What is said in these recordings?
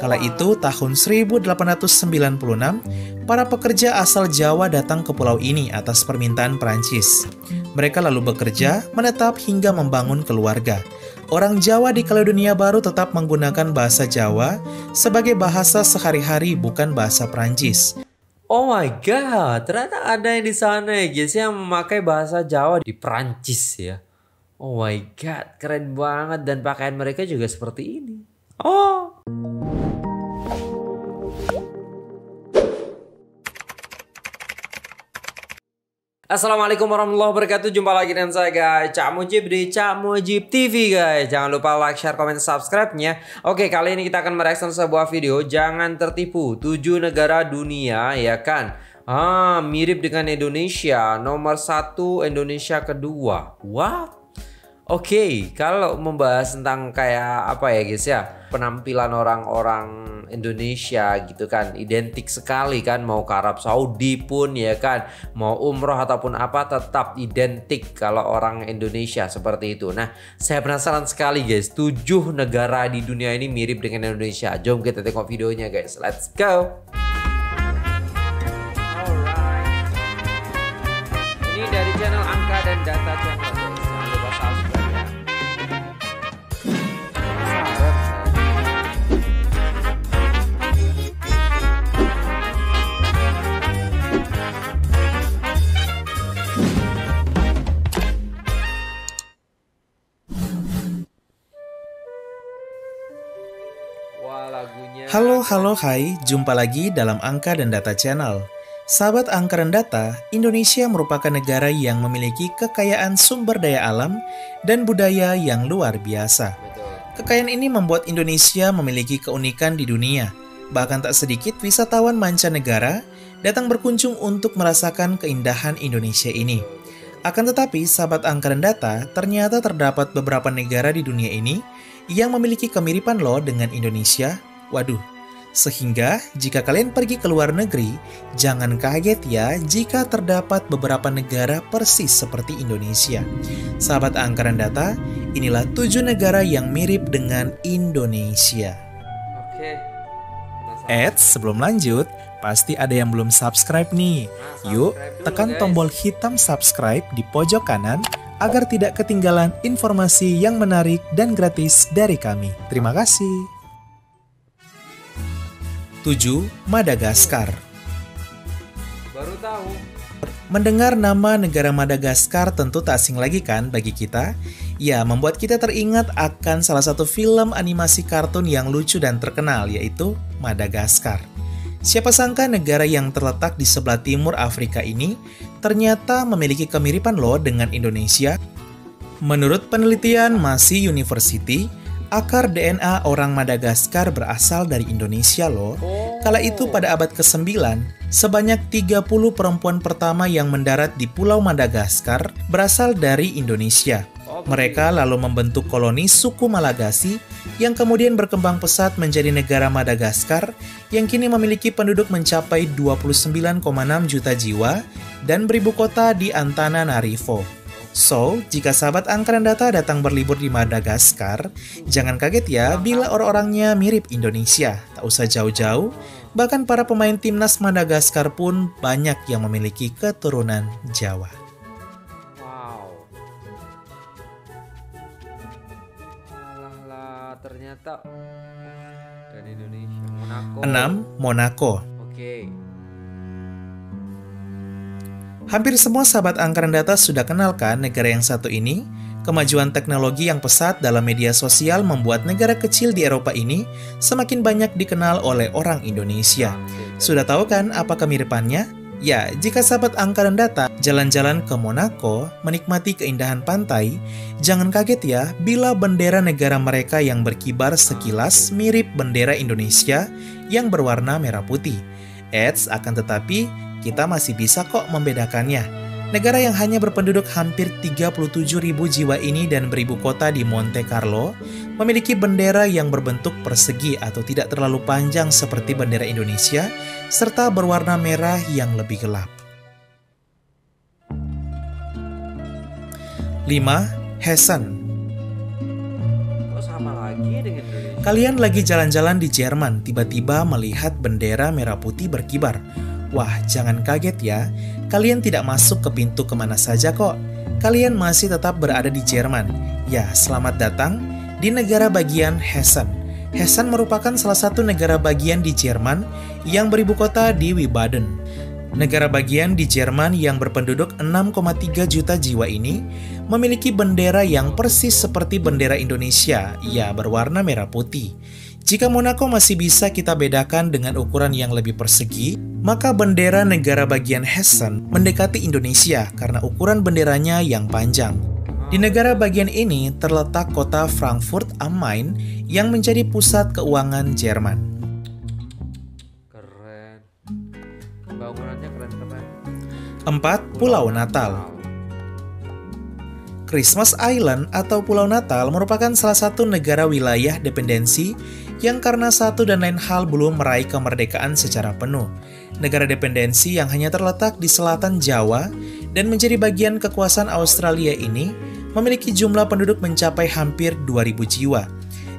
Kala itu, tahun 1896, para pekerja asal Jawa datang ke pulau ini atas permintaan Perancis. Mereka lalu bekerja, menetap, hingga membangun keluarga. Orang Jawa di Kaledonia Baru tetap menggunakan bahasa Jawa sebagai bahasa sehari-hari, bukan bahasa Perancis. Oh my God, ternyata ada yang di sana ya guys yang memakai bahasa Jawa di Perancis ya. Oh my God, keren banget, dan pakaian mereka juga seperti ini. Oh. Assalamualaikum warahmatullahi wabarakatuh. Jumpa lagi dengan saya guys, Cak Mujib di Cak Mujib TV guys. Jangan lupa like, share, komen, subscribe-nya. Oke, kali ini kita akan mereaction sebuah video. Jangan tertipu, 7 negara dunia ya kan. Mirip dengan Indonesia. Nomor 1, Indonesia kedua. What? Oke, kalau membahas tentang kayak apa ya guys ya, penampilan orang-orang Indonesia gitu kan, identik sekali kan, mau ke Arab Saudi pun ya kan, mau umroh ataupun apa, tetap identik kalau orang Indonesia seperti itu. Nah, saya penasaran sekali guys, 7 negara di dunia ini mirip dengan Indonesia. Jom kita tengok videonya guys, let's go. Alright. Ini dari channel Angka dan Data Channel. Halo, halo, hai. Jumpa lagi dalam Angka dan Data Channel. Sahabat Angka dan Data, Indonesia merupakan negara yang memiliki kekayaan sumber daya alam dan budaya yang luar biasa. Kekayaan ini membuat Indonesia memiliki keunikan di dunia. Bahkan tak sedikit wisatawan mancanegara datang berkunjung untuk merasakan keindahan Indonesia ini. Akan tetapi, sahabat Angka dan Data, ternyata terdapat beberapa negara di dunia ini yang memiliki kemiripan loh dengan Indonesia. Waduh, sehingga jika kalian pergi ke luar negeri, jangan kaget ya jika terdapat beberapa negara persis seperti Indonesia. Sahabat Angka dan Data, inilah 7 negara yang mirip dengan Indonesia. Oke. Eits, sebelum lanjut, pasti ada yang belum subscribe nih. Yuk, tekan tombol hitam subscribe di pojok kanan agar tidak ketinggalan informasi yang menarik dan gratis dari kami. Terima kasih. 7. Madagaskar. Baru tahu. Mendengar nama negara Madagaskar tentu tak asing lagi kan bagi kita? Ya, membuat kita teringat akan salah satu film animasi kartun yang lucu dan terkenal, yaitu Madagaskar. Siapa sangka negara yang terletak di sebelah timur Afrika ini ternyata memiliki kemiripan loh dengan Indonesia. Menurut penelitian Massey University, akar DNA orang Madagaskar berasal dari Indonesia loh. Kala itu pada abad ke-9, sebanyak 30 perempuan pertama yang mendarat di Pulau Madagaskar berasal dari Indonesia. Mereka lalu membentuk koloni suku Malagasi yang kemudian berkembang pesat menjadi negara Madagaskar yang kini memiliki penduduk mencapai 29,6 juta jiwa dan beribu kota di Antananarivo. So, jika sahabat Angka dan Data datang berlibur di Madagaskar, jangan kaget ya bila orang-orangnya mirip Indonesia. Tak usah jauh-jauh, bahkan para pemain timnas Madagaskar pun banyak yang memiliki keturunan Jawa. Wow. Alah, ternyata dari Indonesia. Monaco. 6. Monaco. Oke. Hampir semua sahabat Angka dan Data sudah kenal kan negara yang satu ini? Kemajuan teknologi yang pesat dalam media sosial membuat negara kecil di Eropa ini semakin banyak dikenal oleh orang Indonesia. Sudah tahu kan apa kemiripannya? Ya, jika sahabat Angka dan Data jalan-jalan ke Monaco menikmati keindahan pantai, jangan kaget ya bila bendera negara mereka yang berkibar sekilas mirip bendera Indonesia yang berwarna merah putih. Eits, akan tetapi kita masih bisa kok membedakannya. Negara yang hanya berpenduduk hampir 37.000 jiwa ini dan beribu kota di Monte Carlo memiliki bendera yang berbentuk persegi atau tidak terlalu panjang seperti bendera Indonesia serta berwarna merah yang lebih gelap. 5. Hessen. Kok sama lagi dengan Indonesia? Kalian lagi jalan-jalan di Jerman, tiba-tiba melihat bendera merah putih berkibar. Wah, jangan kaget ya, kalian tidak masuk ke pintu kemana saja kok. Kalian masih tetap berada di Jerman. Ya, selamat datang di negara bagian Hessen. Hessen merupakan salah satu negara bagian di Jerman yang beribu kota di Wiesbaden. Negara bagian di Jerman yang berpenduduk 6,3 juta jiwa ini memiliki bendera yang persis seperti bendera Indonesia, ya berwarna merah putih. Jika Monaco masih bisa kita bedakan dengan ukuran yang lebih persegi, maka bendera negara bagian Hessen mendekati Indonesia karena ukuran benderanya yang panjang. Di negara bagian ini terletak kota Frankfurt am Main yang menjadi pusat keuangan Jerman. Keren. 4. Pulau Natal. Christmas Island atau Pulau Natal merupakan salah satu negara wilayah dependensi yang karena satu dan lain hal belum meraih kemerdekaan secara penuh. Negara dependensi yang hanya terletak di selatan Jawa dan menjadi bagian kekuasaan Australia ini memiliki jumlah penduduk mencapai hampir 2.000 jiwa.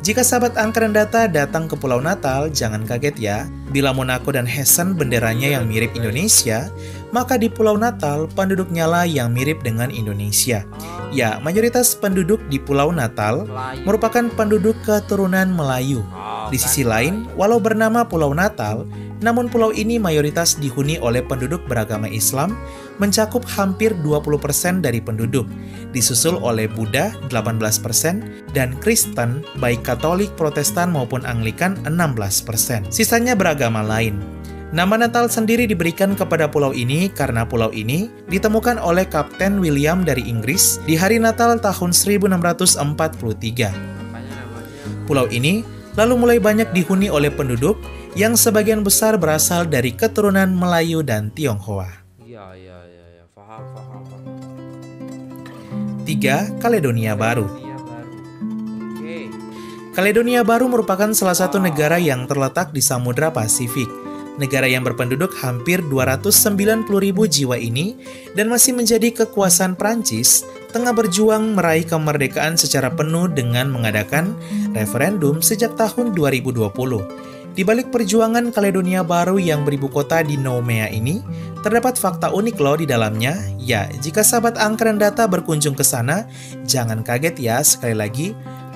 Jika sahabat Angkatan Data datang ke Pulau Natal, jangan kaget ya. Bila Monaco dan Hessen benderanya yang mirip Indonesia, maka di Pulau Natal penduduknya lah yang mirip dengan Indonesia. Ya, mayoritas penduduk di Pulau Natal merupakan penduduk keturunan Melayu. Di sisi lain, walau bernama Pulau Natal, namun pulau ini mayoritas dihuni oleh penduduk beragama Islam, mencakup hampir 20% dari penduduk, disusul oleh Buddha 18% dan Kristen baik Katolik, Protestan maupun Anglikan 16%. Sisanya beragama lain. Nama Natal sendiri diberikan kepada pulau ini karena pulau ini ditemukan oleh Kapten William dari Inggris di hari Natal tahun 1643. Pulau ini lalu mulai banyak dihuni oleh penduduk yang sebagian besar berasal dari keturunan Melayu dan Tionghoa. 3. Kaledonia Baru. Kaledonia Baru merupakan salah satu negara yang terletak di Samudra Pasifik. Negara yang berpenduduk hampir 290.000 jiwa ini dan masih menjadi kekuasaan Perancis tengah berjuang meraih kemerdekaan secara penuh dengan mengadakan referendum sejak tahun 2020. Di balik perjuangan Kaledonia Baru yang beribu kota di Nomea ini, terdapat fakta unik loh di dalamnya. Ya, jika sahabat Angkatan Data berkunjung ke sana, jangan kaget ya, sekali lagi,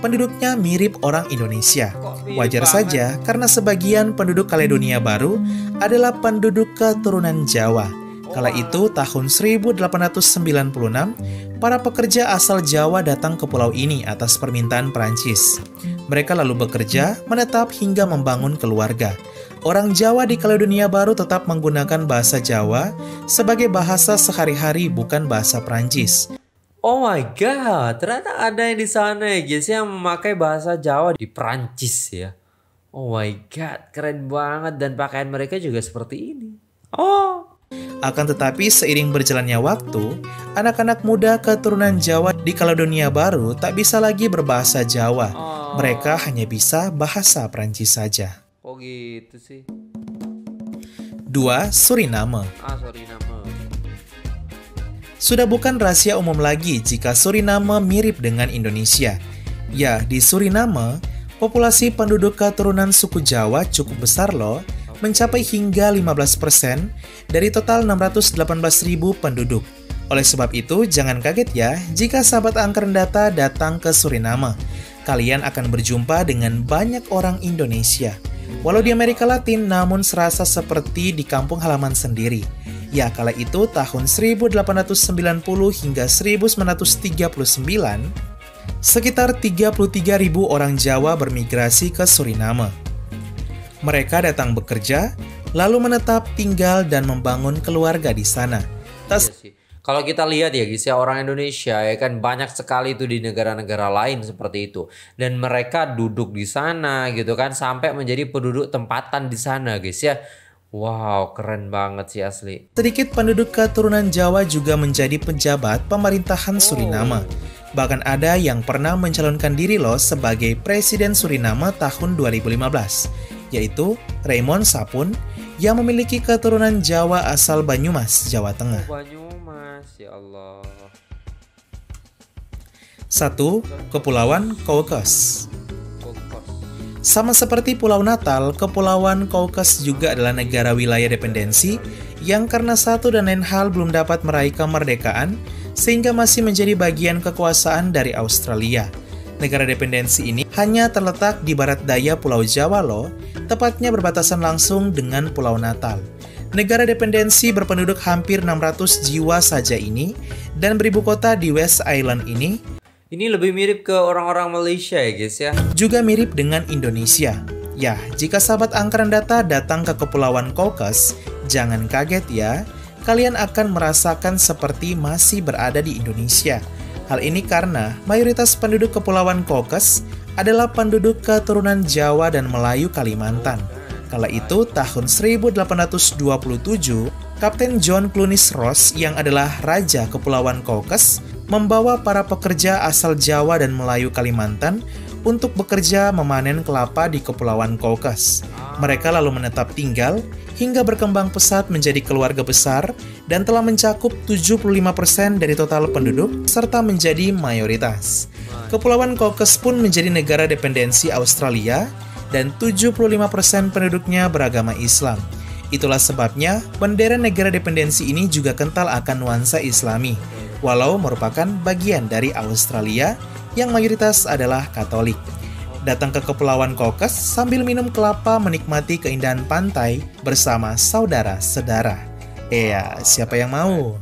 penduduknya mirip orang Indonesia. Wajar saja karena sebagian penduduk Kaledonia Baru adalah penduduk keturunan Jawa. Kala itu, tahun 1896, para pekerja asal Jawa datang ke pulau ini atas permintaan Perancis. Mereka lalu bekerja, menetap hingga membangun keluarga. Orang Jawa di Kaledonia Baru tetap menggunakan bahasa Jawa sebagai bahasa sehari-hari, bukan bahasa Perancis. Oh my god, ternyata ada yang di sana ya guys yang memakai bahasa Jawa di Perancis ya. Oh my god, keren banget dan pakaian mereka juga seperti ini. Oh. Akan tetapi seiring berjalannya waktu, anak-anak muda keturunan Jawa di Kaledonia Baru tak bisa lagi berbahasa Jawa. Oh. Mereka hanya bisa bahasa Perancis saja. Oh gitu sih. 2. Suriname. Sudah bukan rahasia umum lagi jika Suriname mirip dengan Indonesia. Ya, di Suriname, populasi penduduk keturunan suku Jawa cukup besar loh, mencapai hingga 15% dari total 618.000 penduduk. Oleh sebab itu, jangan kaget ya jika sahabat Angkatan Data datang ke Suriname. Kalian akan berjumpa dengan banyak orang Indonesia. Walau di Amerika Latin, namun serasa seperti di kampung halaman sendiri. Ya, kala itu tahun 1890 hingga 1939, sekitar 33.000 orang Jawa bermigrasi ke Suriname. Mereka datang bekerja, lalu menetap, tinggal, dan membangun keluarga di sana. Kalau kita lihat ya guys ya, orang Indonesia ya kan banyak sekali itu di negara-negara lain seperti itu. Dan mereka duduk di sana gitu kan sampai menjadi penduduk tempatan di sana guys ya. Wow, keren banget sih asli. Sedikit penduduk keturunan Jawa juga menjadi pejabat pemerintahan Suriname. Bahkan ada yang pernah mencalonkan diri loh sebagai Presiden Suriname tahun 2015, yaitu Raymond Sapun yang memiliki keturunan Jawa asal Banyumas, Jawa Tengah. Banyumas, ya Allah. 1. Kepulauan Kokos. Sama seperti Pulau Natal, Kepulauan Kaukas juga adalah negara wilayah dependensi yang karena satu dan lain hal belum dapat meraih kemerdekaan, sehingga masih menjadi bagian kekuasaan dari Australia. Negara dependensi ini hanya terletak di barat daya Pulau Jawa loh, tepatnya berbatasan langsung dengan Pulau Natal. Negara dependensi berpenduduk hampir 600 jiwa saja ini, dan beribu kota di West Island ini. Ini lebih mirip ke orang-orang Malaysia ya guys ya. Juga mirip dengan Indonesia. Yah, jika sahabat angkeran data datang ke Kepulauan Kokos, jangan kaget ya. Kalian akan merasakan seperti masih berada di Indonesia. Hal ini karena mayoritas penduduk Kepulauan Kokos adalah penduduk keturunan Jawa dan Melayu Kalimantan. Kala itu tahun 1827, Kapten John Clunis Ross yang adalah Raja Kepulauan Kokos membawa para pekerja asal Jawa dan Melayu Kalimantan untuk bekerja memanen kelapa di Kepulauan Kokos. Mereka lalu menetap tinggal hingga berkembang pesat menjadi keluarga besar dan telah mencakup 75% dari total penduduk serta menjadi mayoritas. Kepulauan Kokos pun menjadi negara dependensi Australia dan 75% penduduknya beragama Islam. Itulah sebabnya bendera negara dependensi ini juga kental akan nuansa Islami, walau merupakan bagian dari Australia yang mayoritas adalah Katolik. Datang ke Kepulauan Kokos sambil minum kelapa menikmati keindahan pantai bersama saudara-saudara. Siapa yang mau?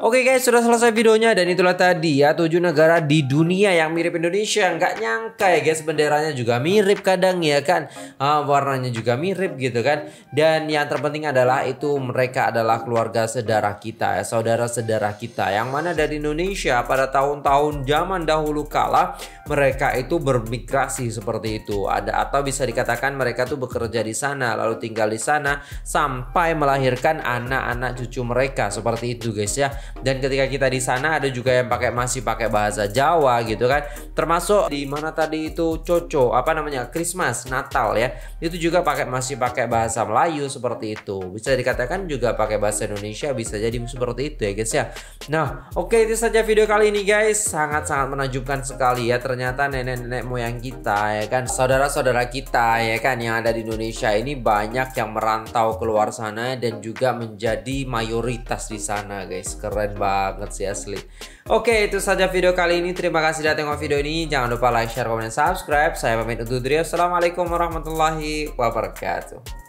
Oke guys, sudah selesai videonya dan itulah tadi ya 7 negara di dunia yang mirip Indonesia. Nggak nyangka ya guys, benderanya juga mirip kadang ya kan, warnanya juga mirip gitu kan. Dan yang terpenting adalah itu mereka adalah keluarga saudara kita ya, saudara-saudara kita. Yang mana dari Indonesia pada tahun-tahun zaman dahulu kala mereka itu bermigrasi seperti itu. Ada atau bisa dikatakan mereka tuh bekerja di sana lalu tinggal di sana sampai melahirkan anak-anak cucu mereka seperti itu guys ya. Dan ketika kita di sana ada juga yang masih pakai bahasa Jawa gitu kan. Termasuk di mana tadi itu coco, apa namanya, Christmas, Natal ya. Itu juga masih pakai bahasa Melayu seperti itu. Bisa dikatakan juga pakai bahasa Indonesia, bisa jadi seperti itu ya guys ya. Nah, oke, itu saja video kali ini guys. Sangat-sangat menakjubkan sekali ya. Ternyata nenek-nenek moyang kita ya kan, saudara-saudara kita ya kan yang ada di Indonesia ini banyak yang merantau keluar sana dan juga menjadi mayoritas di sana guys. Keren banget sih asli. Oke, itu saja video kali ini. Terima kasih sudah tengok video ini. Jangan lupa like, share, komen, dan subscribe. Saya pamit undur diri. Assalamualaikum warahmatullahi wabarakatuh.